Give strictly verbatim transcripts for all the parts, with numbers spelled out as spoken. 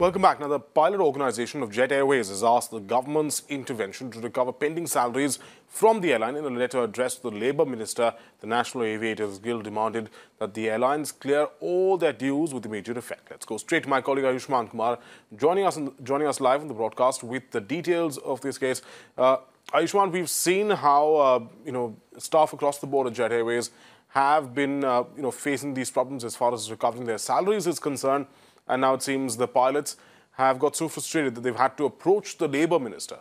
Welcome back. Now, the pilot organization of Jet Airways has asked the government's intervention to recover pending salaries from the airline. In a letter addressed to the Labour Minister, the National Aviators Guild demanded that the airlines clear all their dues with immediate effect. Let's go straight to my colleague Ayushman Kumar, joining us, in, joining us live on the broadcast with the details of this case. Uh, Ayushman, we've seen how uh, you know staff across the board at Jet Airways have been uh, you know facing these problems as far as recovering their salaries is concerned. And now it seems the pilots have got so frustrated that they've had to approach the Labour Minister.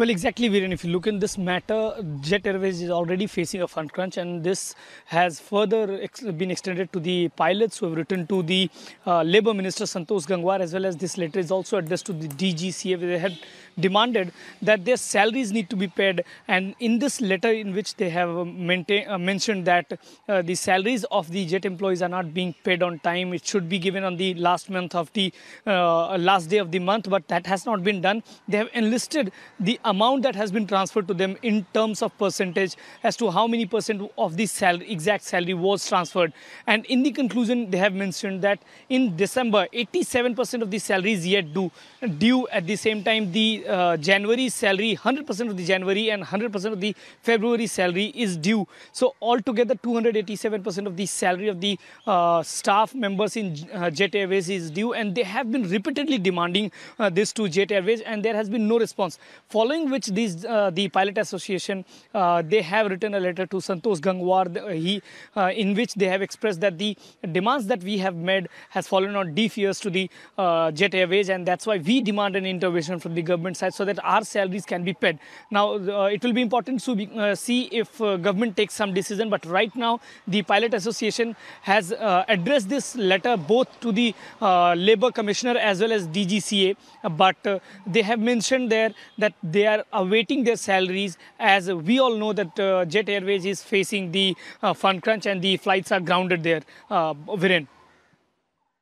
Well, exactly, Viren. If you look in this matter, Jet Airways is already facing a fund crunch, and this has further ex been extended to the pilots who have written to the uh, Labour Minister Santosh Gangwar, as well as this letter is also addressed to the D G C A, where they had demanded that their salaries need to be paid. And in this letter, in which they have uh, uh, mentioned that uh, the salaries of the Jet employees are not being paid on time. It should be given on the last month of the uh, last day of the month, but that has not been done. They have enlisted the amount that has been transferred to them in terms of percentage as to how many percent of the salary, exact salary was transferred. And in the conclusion, they have mentioned that in December, eighty-seven percent of the salaries yet due. Due at the same time, the uh, January salary, one hundred percent of the January and one hundred percent of the February salary is due. So altogether, two hundred eighty-seven percent of the salary of the uh, staff members in uh, Jet Airways is due. And they have been repeatedly demanding uh, this to Jet Airways, and there has been no response. Following which these uh, the Pilot Association, uh, they have written a letter to Santosh Gangwar, the, uh, he, uh, in which they have expressed that the demands that we have made has fallen on deaf ears to the uh, Jet Airways, and that's why we demand an intervention from the government side so that our salaries can be paid. Now, uh, it will be important to be, uh, see if uh, government takes some decision, but right now the Pilot Association has uh, addressed this letter both to the uh, Labour Commissioner as well as D G C A, but uh, they have mentioned there that they They are awaiting their salaries, as we all know that uh, Jet Airways is facing the uh, fund crunch and the flights are grounded there. Uh, Viren.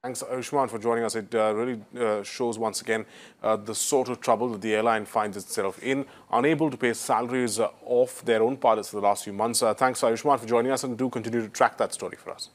Thanks, Ayushman, for joining us. It uh, really uh, shows once again uh, the sort of trouble that the airline finds itself in, unable to pay salaries uh, off their own pilots for the last few months. Uh, thanks, Ayushman, for joining us, and do continue to track that story for us.